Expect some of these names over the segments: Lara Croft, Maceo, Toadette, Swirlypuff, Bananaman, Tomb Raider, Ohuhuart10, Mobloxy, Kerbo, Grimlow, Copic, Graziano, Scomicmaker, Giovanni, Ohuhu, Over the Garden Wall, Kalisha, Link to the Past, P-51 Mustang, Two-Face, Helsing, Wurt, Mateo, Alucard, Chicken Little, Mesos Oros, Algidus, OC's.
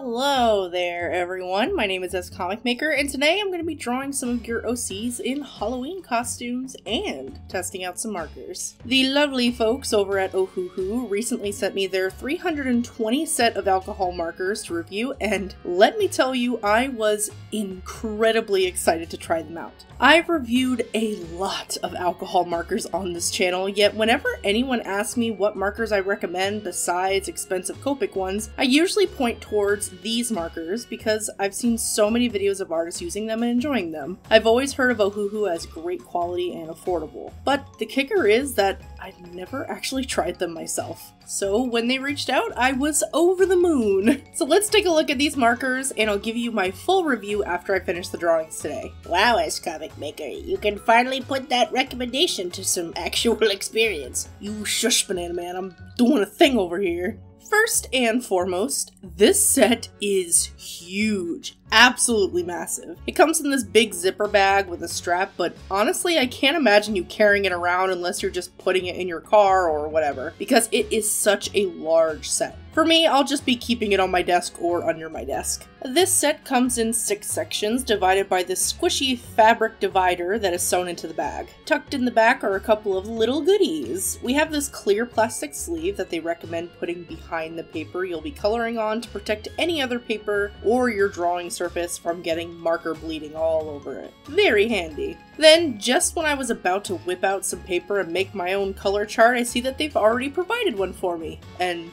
Hello there everyone, my name is Scomicmaker, and today I'm going to be drawing some of your OCs in Halloween costumes and testing out some markers. The lovely folks over at Ohuhu recently sent me their 320 set of alcohol markers to review, and let me tell you, I was incredibly excited to try them out. I've reviewed a lot of alcohol markers on this channel, yet whenever anyone asks me what markers I recommend besides expensive Copic ones, I usually point towards these markers because I've seen so many videos of artists using them and enjoying them. I've always heard of Ohuhu as great quality and affordable, but the kicker is that I've never actually tried them myself. So when they reached out, I was over the moon. So let's take a look at these markers, and I'll give you my full review after I finish the drawings today. Wow, Scomicmaker, you can finally put that recommendation to some actual experience. You shush, banana man, I'm doing a thing over here. First and foremost, this set is huge. Absolutely massive. It comes in this big zipper bag with a strap, but honestly I can't imagine you carrying it around unless you're just putting it in your car or whatever, because it is such a large set. For me, I'll just be keeping it on my desk or under my desk. This set comes in 6 sections, divided by this squishy fabric divider that is sewn into the bag. Tucked in the back are a couple of little goodies. We have this clear plastic sleeve that they recommend putting behind the paper you'll be coloring on to protect any other paper or your drawing surface from getting marker bleeding all over it. Very handy. Then, just when I was about to whip out some paper and make my own color chart, I see that they've already provided one for me. And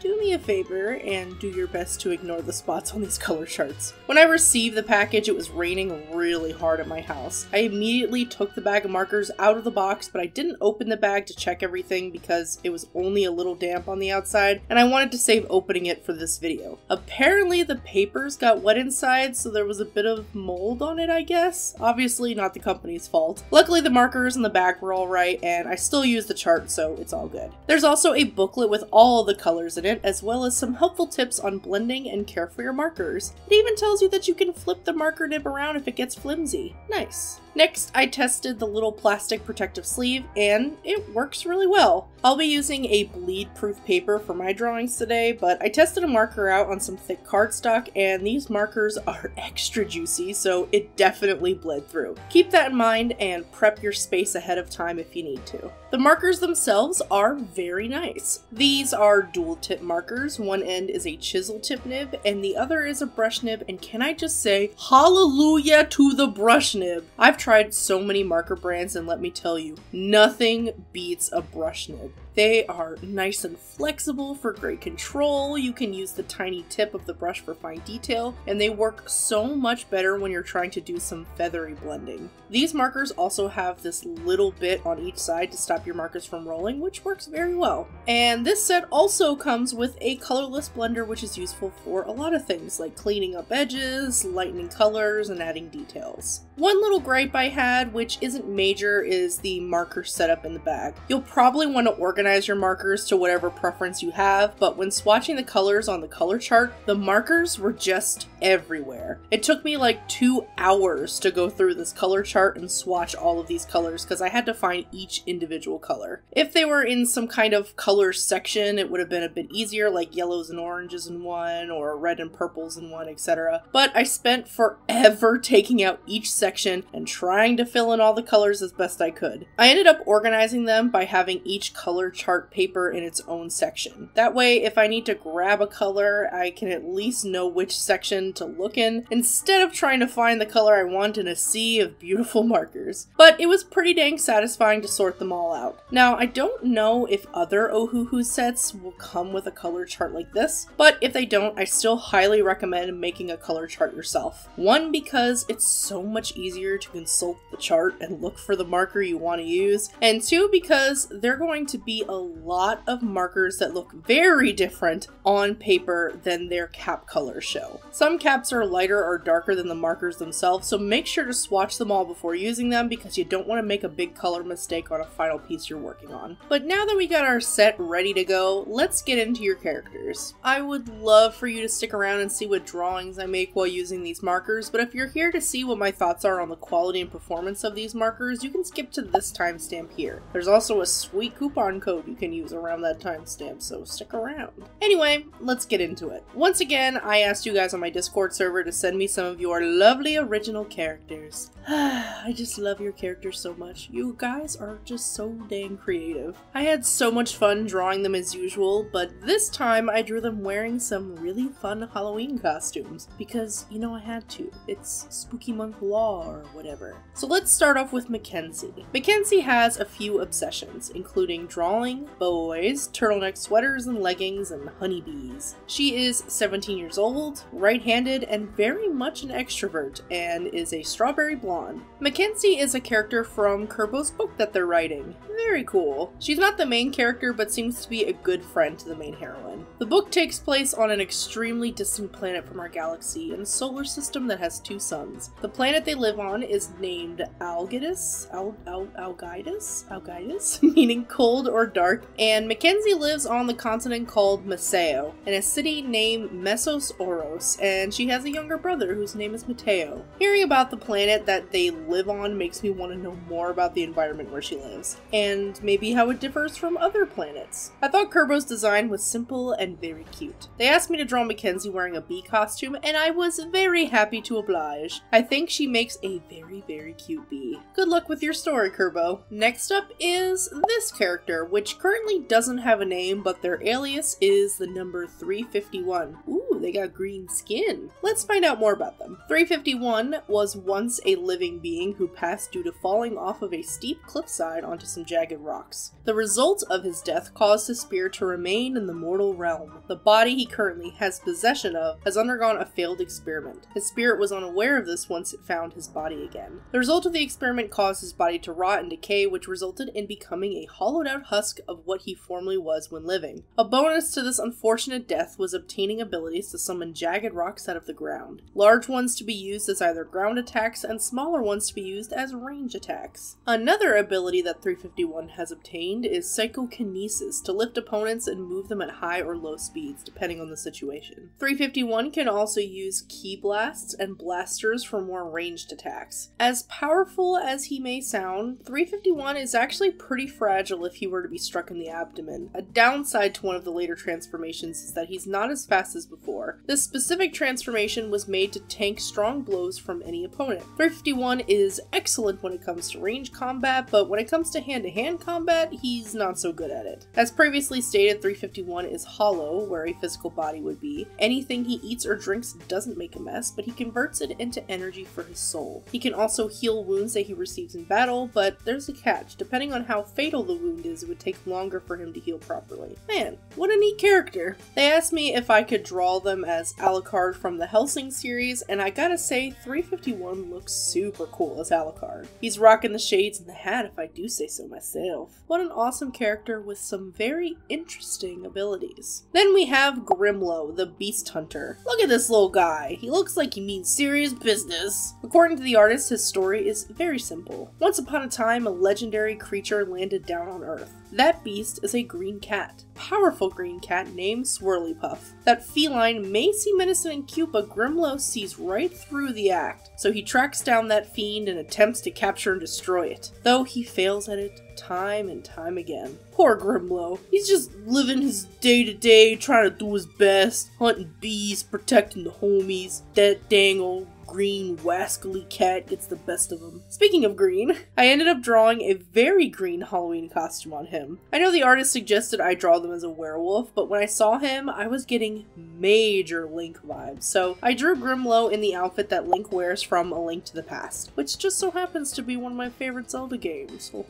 do me a favor and do your best to ignore the spots on these color charts. When I received the package, it was raining really hard at my house. I immediately took the bag of markers out of the box, but I didn't open the bag to check everything because it was only a little damp on the outside, and I wanted to save opening it for this video. Apparently the papers got wet inside, so there was a bit of mold on it, I guess. Obviously not the company's fault. Luckily the markers in the bag were alright, and I still used the chart, so it's all good. There's also a booklet with all the colors in it, as well as some helpful tips on blending and care for your markers. It even tells you that you can flip the marker nib around if it gets flimsy. Nice. Next, I tested the little plastic protective sleeve, and it works really well. I'll be using a bleed-proof paper for my drawings today, but I tested a marker out on some thick cardstock, and these markers are extra juicy, so it definitely bled through. Keep that in mind and prep your space ahead of time if you need to. The markers themselves are very nice. These are dual-tip markers. One end is a chisel tip nib, and the other is a brush nib, and can I just say, hallelujah to the brush nib! I've tried so many marker brands, and let me tell you, nothing beats a brush nib. They are nice and flexible for great control. You can use the tiny tip of the brush for fine detail, and they work so much better when you're trying to do some feathery blending. These markers also have this little bit on each side to stop your markers from rolling, which works very well. And this set also comes with a colorless blender, which is useful for a lot of things like cleaning up edges, lightening colors, and adding details. One little gripe I had, which isn't major, is the marker setup in the bag. You'll probably want to organize your markers to whatever preference you have, but when swatching the colors on the color chart, the markers were just everywhere. It took me like 2 hours to go through this color chart and swatch all of these colors because I had to find each individual color. If they were in some kind of color section, it would have been a bit easier, like yellows and oranges in one, or red and purples in one, etc. But I spent forever taking out each section and trying to fill in all the colors as best I could. I ended up organizing them by having each color chart paper in its own section. That way, if I need to grab a color, I can at least know which section to look in, instead of trying to find the color I want in a sea of beautiful markers. But it was pretty dang satisfying to sort them all out. Now, I don't know if other Ohuhu sets will come with a color chart like this, but if they don't, I still highly recommend making a color chart yourself. One, because it's so much easier to consult the chart and look for the marker you want to use, and two, because they're going to be a lot of markers that look very different on paper than their cap colors show. Some caps are lighter or darker than the markers themselves, so make sure to swatch them all before using them because you don't want to make a big color mistake on a final piece you're working on. But now that we got our set ready to go, let's get into your characters. I would love for you to stick around and see what drawings I make while using these markers, but if you're here to see what my thoughts are on the quality and performance of these markers, you can skip to this timestamp here. There's also a sweet coupon code code you can use around that timestamp, so stick around. Anyway, let's get into it. Once again, I asked you guys on my Discord server to send me some of your lovely original characters. I just love your characters so much. You guys are just so dang creative. I had so much fun drawing them as usual, but this time I drew them wearing some really fun Halloween costumes, because, you know, I had to. It's spooky month law or whatever. So let's start off with Mackenzie. Mackenzie has a few obsessions, including drawing, boys, turtleneck sweaters and leggings, and honeybees. She is 17 years old, right-handed, and very much an extrovert, and is a strawberry blonde. Mackenzie is a character from Kerbo's book that they're writing. Very cool. She's not the main character, but seems to be a good friend to the main heroine. The book takes place on an extremely distant planet from our galaxy in a solar system that has two suns. The planet they live on is named Algidus, Algidus, meaning cold or dark, and Mackenzie lives on the continent called Maceo, in a city named Mesos Oros, and she has a younger brother whose name is Mateo. Hearing about the planet that they live on makes me want to know more about the environment where she lives, and maybe how it differs from other planets. I thought Kerbo's design was simple and very cute. They asked me to draw Mackenzie wearing a bee costume, and I was very happy to oblige. I think she makes a very, very cute bee. Good luck with your story, Kerbo. Next up is this character, which currently doesn't have a name, but their alias is the number 351. Ooh, they got green skin. Let's find out more about them. 351 was once a living being who passed due to falling off of a steep cliffside onto some jagged rocks. The result of his death caused his spirit to remain in the mortal realm. The body he currently has possession of has undergone a failed experiment. His spirit was unaware of this once it found his body again. The result of the experiment caused his body to rot and decay, which resulted in becoming a hollowed-out husk of what he formerly was when living. A bonus to this unfortunate death was obtaining abilities to summon jagged rocks out of the ground. Large ones to be used as either ground attacks and smaller ones to be used as range attacks. Another ability that 351 has obtained is psychokinesis, to lift opponents and move them at high or low speeds, depending on the situation. 351 can also use key blasts and blasters for more ranged attacks. As powerful as he may sound, 351 is actually pretty fragile if he were to be struck in the abdomen. A downside to one of the later transformations is that he's not as fast as before. This specific transformation was made to tank strong blows from any opponent. 351 is excellent when it comes to range combat, but when it comes to hand-to-hand combat, he's not so good at it. As previously stated, 351 is hollow, where a physical body would be. Anything he eats or drinks doesn't make a mess, but he converts it into energy for his soul. He can also heal wounds that he receives in battle, but there's a catch. Depending on how fatal the wound is, it would take longer for him to heal properly. Man, what a neat character! They asked me if I could draw them as Alucard from the Helsing series, and I gotta say, 351 looks super cool as Alucard. He's rocking the shades and the hat, if I do say so myself. What an awesome character with some very interesting abilities. Then we have Grimlow, the Beast Hunter. Look at this little guy. He looks like he means serious business. According to the artist, his story is very simple. Once upon a time, a legendary creature landed down on Earth. That beast is a green cat, powerful green cat named Swirlypuff. That feline may seem menacing and cute, but Grimlow sees right through the act, so he tracks down that fiend and attempts to capture and destroy it, though he fails at it time and time again. Poor Grimlow. He's just living his day-to-day, trying to do his best, hunting bees, protecting the homies. That dang old green wascally cat gets the best of him. Speaking of green, I ended up drawing a very green Halloween costume on him. I know the artist suggested I draw them as a werewolf, but when I saw him, I was getting major Link vibes, so I drew Grimlow in the outfit that Link wears from A Link to the Past, which just so happens to be one of my favorite Zelda games. I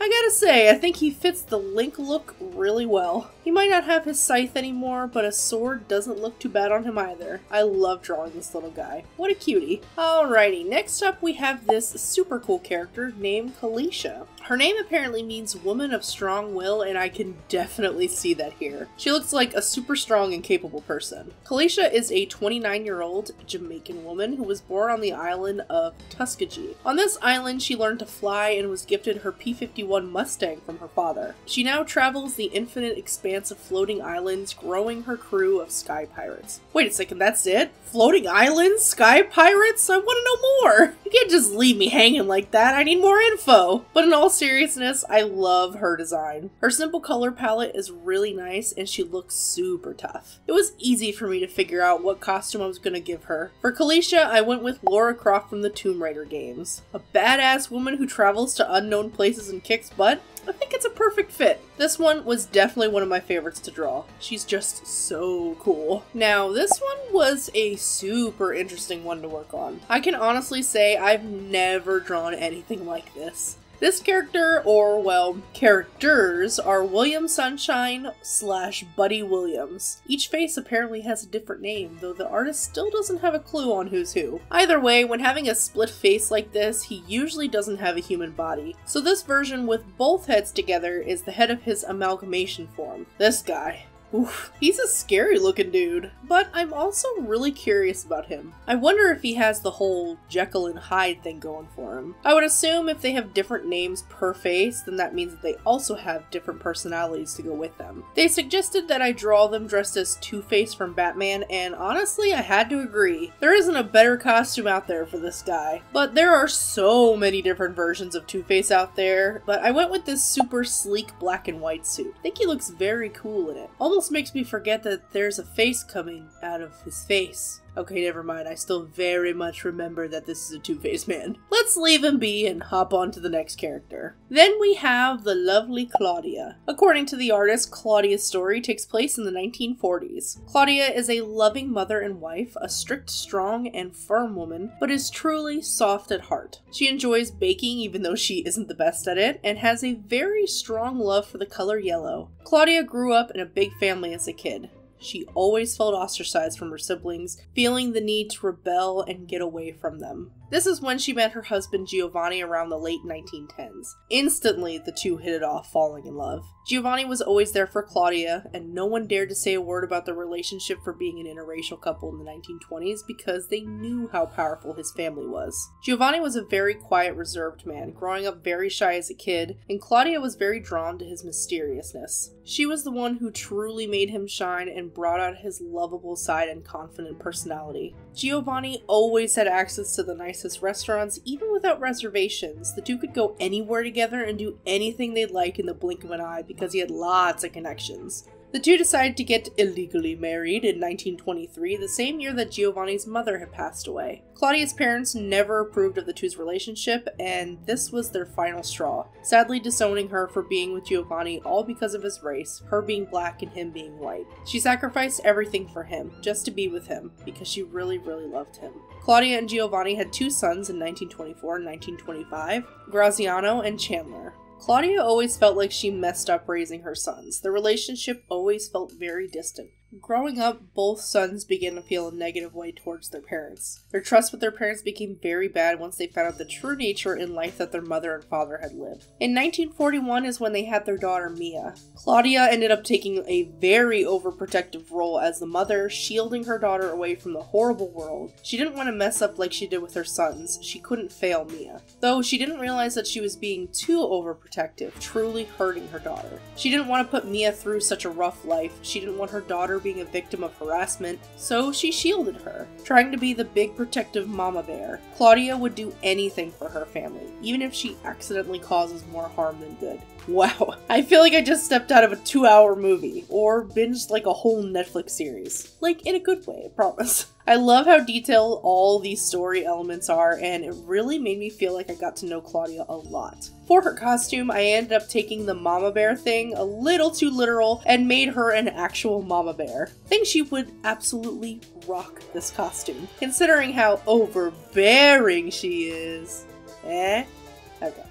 gotta say, I think he fits the Link look really well. He might not have his scythe anymore, but a sword doesn't look too bad on him either. I love drawing this little guy. What a cutie. Alrighty, next up we have this super cool character named Kalisha. Her name apparently means woman of strong will, and I can definitely see that here. She looks like a super strong and capable person. Kalisha is a 29-year-old Jamaican woman who was born on the island of Tuskegee. On this island, she learned to fly and was gifted her P-51 Mustang from her father. She now travels the infinite expanse of floating islands, growing her crew of sky pirates. Wait a second, that's it? Floating islands? Sky pirates? I want to know more. You can't just leave me hanging like that. I need more info. But in all seriousness, I love her design. Her simple color palette is really nice and she looks super tough. It was easy for me to figure out what costume I was going to give her. For Kalisha, I went with Lara Croft from the Tomb Raider games. A badass woman who travels to unknown places and kicks butt? I think it's a perfect fit. This one was definitely one of my favorites to draw. She's just so cool. Now, this one was a super interesting one to work on. I can honestly say I've never drawn anything like this. This character, or well, characters, are William Sunshine / Buddy Williams. Each face apparently has a different name, though the artist still doesn't have a clue on who's who. Either way, when having a split face like this, he usually doesn't have a human body. So this version with both heads together is the head of his amalgamation form. This guy. Oof, he's a scary looking dude, but I'm also really curious about him. I wonder if he has the whole Jekyll and Hyde thing going for him. I would assume if they have different names per face, then that means that they also have different personalities to go with them. They suggested that I draw them dressed as Two-Face from Batman, and honestly, I had to agree. There isn't a better costume out there for this guy, but there are so many different versions of Two-Face out there, but I went with this super sleek black and white suit. I think he looks very cool in it. Almost makes me forget that there's a face coming out of his face. Okay, never mind. I still very much remember that this is a Two-Face man. Let's leave him be and hop on to the next character. Then we have the lovely Claudia. According to the artist, Claudia's story takes place in the 1940s. Claudia is a loving mother and wife, a strict, strong, and firm woman, but is truly soft at heart. She enjoys baking even though she isn't the best at it, and has a very strong love for the color yellow. Claudia grew up in a big family as a kid. She always felt ostracized from her siblings, feeling the need to rebel and get away from them. This is when she met her husband Giovanni around the late 1910s. Instantly, the two hit it off, falling in love. Giovanni was always there for Claudia, and no one dared to say a word about their relationship for being an interracial couple in the 1920s because they knew how powerful his family was. Giovanni was a very quiet, reserved man, growing up very shy as a kid, and Claudia was very drawn to his mysteriousness. She was the one who truly made him shine and brought out his lovable side and confident personality. Giovanni always had access to the nicest restaurants, even without reservations. The two could go anywhere together and do anything they'd like in the blink of an eye because he had lots of connections. The two decided to get illegally married in 1923, the same year that Giovanni's mother had passed away. Claudia's parents never approved of the two's relationship, and this was their final straw, sadly disowning her for being with Giovanni all because of his race, her being black and him being white. She sacrificed everything for him, just to be with him, because she really, really loved him. Claudia and Giovanni had two sons in 1924 and 1925, Graziano and Chandler. Claudia always felt like she messed up raising her sons. The relationship always felt very distant. Growing up, both sons began to feel a negative way towards their parents. Their trust with their parents became very bad once they found out the true nature in life that their mother and father had lived. In 1941 is when they had their daughter Mia. Claudia ended up taking a very overprotective role as the mother, shielding her daughter away from the horrible world. She didn't want to mess up like she did with her sons. She couldn't fail Mia. Though she didn't realize that she was being too overprotective, truly hurting her daughter. She didn't want to put Mia through such a rough life. She didn't want her daughter being a victim of harassment, so she shielded her, trying to be the big protective mama bear. Claudia would do anything for her family, even if she accidentally causes more harm than good. Wow, I feel like I just stepped out of a 2-hour movie, or binged like a whole Netflix series. Like, in a good way, I promise. I love how detailed all these story elements are, and it really made me feel like I got to know Claudia a lot. For her costume, I ended up taking the mama bear thing a little too literal and made her an actual mama bear. I think she would absolutely rock this costume, considering how overbearing she is. Okay.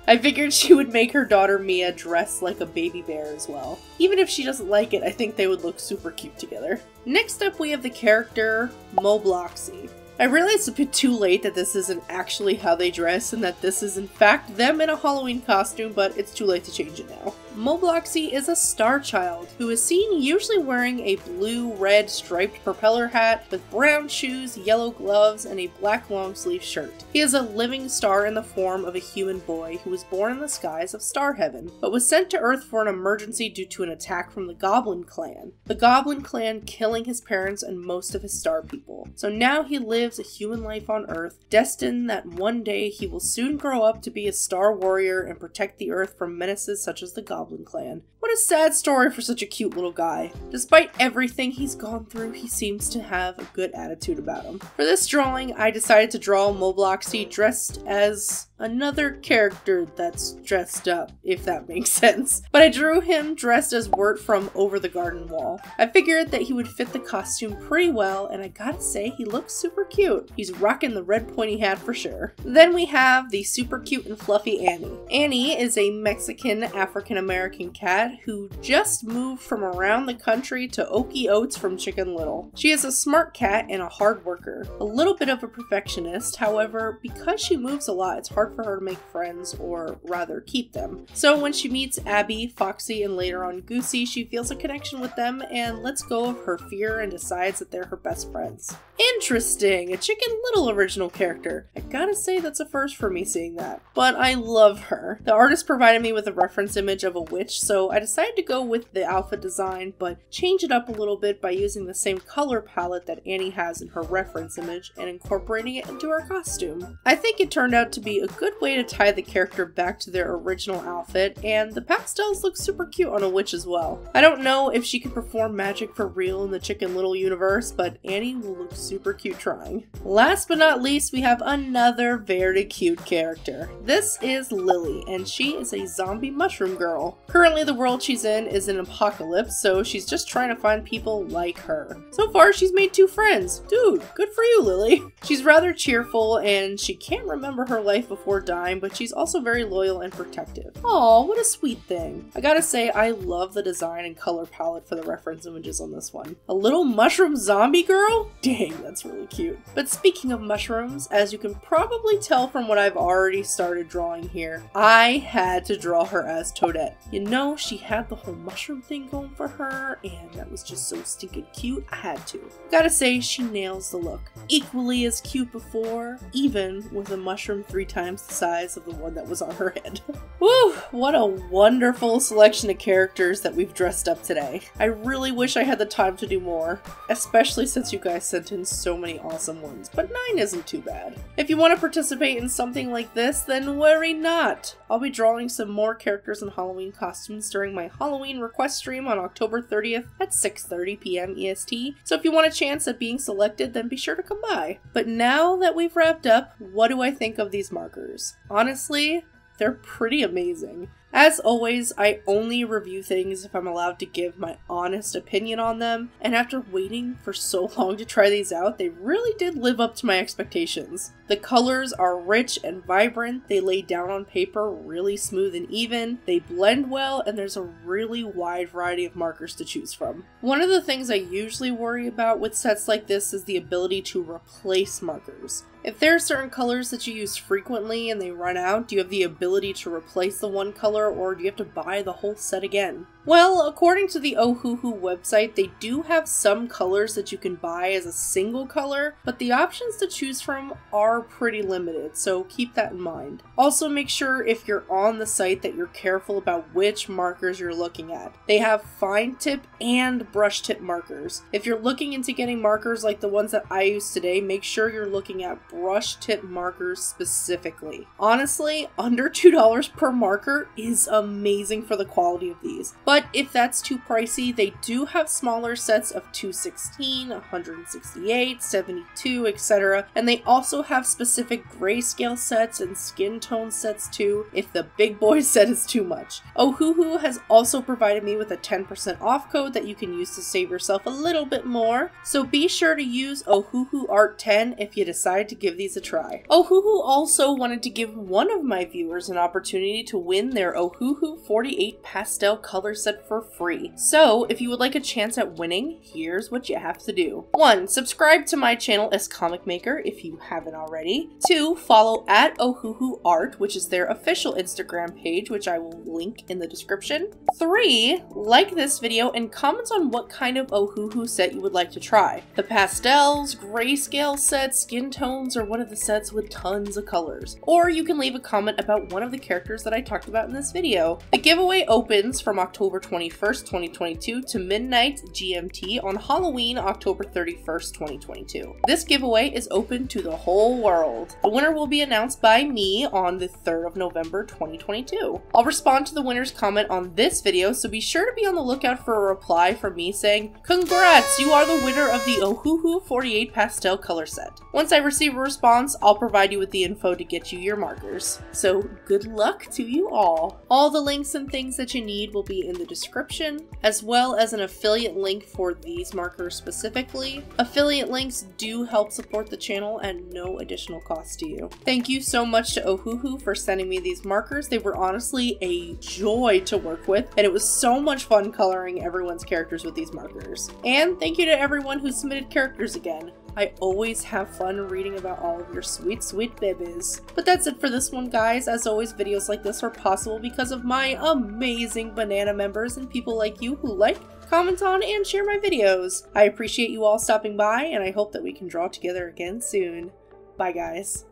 I figured she would make her daughter Mia dress like a baby bear as well. Even if she doesn't like it, I think they would look super cute together. Next up we have the character Mobloxy. I realized a bit too late that this isn't actually how they dress and that this is in fact them in a Halloween costume, but it's too late to change it now. Mobloxy is a star child who is seen usually wearing a blue-red striped propeller hat with brown shoes, yellow gloves, and a black long-sleeve shirt. He is a living star in the form of a human boy who was born in the skies of Star Heaven, but was sent to Earth for an emergency due to an attack from the Goblin Clan. The Goblin Clan killing his parents and most of his star people. So now he lives a human life on Earth, destined that one day he will soon grow up to be a star warrior and protect the Earth from menaces such as the Goblin Clan. What a sad story for such a cute little guy. Despite everything he's gone through, he seems to have a good attitude about him. For this drawing, I decided to draw Mobloxy dressed as another character that's dressed up, if that makes sense. But I drew him dressed as Wurt from Over the Garden Wall. I figured that he would fit the costume pretty well, and I gotta say, he looks super cute. He's rocking the red pointy hat for sure. Then we have the super cute and fluffy Annie. Annie is a Mexican African-American cat who just moved from around the country to Okie Oats from Chicken Little. She is a smart cat and a hard worker. A little bit of a perfectionist, however, because she moves a lot, it's hard for her to make friends, or rather keep them. So when she meets Abby, Foxy, and later on Goosey, she feels a connection with them and lets go of her fear and decides that they're her best friends. Interesting! A Chicken Little original character. I gotta say that's a first for me seeing that. But I love her. The artist provided me with a reference image of a witch, so I decided to go with the alpha design but change it up a little bit by using the same color palette that Annie has in her reference image and incorporating it into her costume. I think it turned out to be a good way to tie the character back to their original outfit, and the pastels look super cute on a witch as well. I don't know if she could perform magic for real in the Chicken Little universe, but Annie will look super cute trying. Last but not least, we have another very cute character. This is Lily, and she is a zombie mushroom girl. Currently the world she's in is an apocalypse, so she's just trying to find people like her. So far she's made 2 friends. Dude, good for you, Lily. She's rather cheerful, and she can't remember her life before dying, but she's also very loyal and protective. Aww, what a sweet thing. I gotta say, I love the design and color palette for the reference images on this one. A little mushroom zombie girl? Dang, that's really cute. But speaking of mushrooms, as you can probably tell from what I've already started drawing here, I had to draw her as Toadette. You know, she had the whole mushroom thing going for her, and that was just so stinking cute, I had to. I gotta say, she nails the look. Equally as cute before, even with a mushroom 3 times the size of the one that was on her head. Woo! What a wonderful selection of characters that we've dressed up today. I really wish I had the time to do more, especially since you guys sent in so many awesome ones, but 9 isn't too bad. If you want to participate in something like this, then worry not! I'll be drawing some more characters in Halloween costumes during my Halloween request stream on October 30th at 6:30 p.m. EST, so if you want a chance at being selected, then be sure to come by. But now that we've wrapped up, what do I think of these markers? Honestly, they're pretty amazing. As always, I only review things if I'm allowed to give my honest opinion on them, and after waiting for so long to try these out, they really did live up to my expectations. The colors are rich and vibrant, they lay down on paper really smooth and even, they blend well, and there's a really wide variety of markers to choose from. One of the things I usually worry about with sets like this is the ability to replace markers. If there are certain colors that you use frequently and they run out, do you have the ability to replace the one color, or do you have to buy the whole set again? Well, according to the Ohuhu website, they do have some colors that you can buy as a single color, but the options to choose from are pretty limited, so keep that in mind. Also make sure if you're on the site that you're careful about which markers you're looking at. They have fine tip and brush tip markers. If you're looking into getting markers like the ones that I use today, make sure you're looking at brush tip markers specifically. Honestly, under $2 per marker is amazing for the quality of these. But if that's too pricey, they do have smaller sets of 216, 168, 72, etc. And they also have specific grayscale sets and skin tone sets too, if the big boy set is too much. Ohuhu has also provided me with a 10% off code that you can use to save yourself a little bit more, so be sure to use Ohuhuart10 if you decide to give these a try. Ohuhu also wanted to give one of my viewers an opportunity to win their Ohuhu 48 pastel color set sip for free. So if you would like a chance at winning, here's what you have to do. 1. Subscribe to my channel as Scomicmaker if you haven't already. 2. Follow at Ohuhuart10, which is their official Instagram page, which I will link in the description. 3. Like this video and comment on what kind of Ohuhu set you would like to try. The pastels, grayscale sets, skin tones, or one of the sets with tons of colors. Or you can leave a comment about one of the characters that I talked about in this video. The giveaway opens from October 21st, 2022 to midnight GMT on Halloween, October 31st, 2022. This giveaway is open to the whole world. The winner will be announced by me on the 3rd of November, 2022. I'll respond to the winner's comment on this video, so be sure to be on the lookout for a reply from me saying, "Congrats, you are the winner of the Ohuhu 48 pastel color set." Once I receive a response, I'll provide you with the info to get you your markers. So good luck to you all. All the links and things that you need will be in the description, as well as an affiliate link for these markers specifically. Affiliate links do help support the channel at no additional cost to you. Thank you so much to Ohuhu for sending me these markers. They were honestly a joy to work with, and it was so much fun coloring everyone's characters with these markers. And thank you to everyone who submitted characters again. I always have fun reading about all of your sweet, sweet babies. But that's it for this one, guys. As always, videos like this are possible because of my amazing banana members and people like you who like, comment on, and share my videos. I appreciate you all stopping by, and I hope that we can draw together again soon. Bye, guys.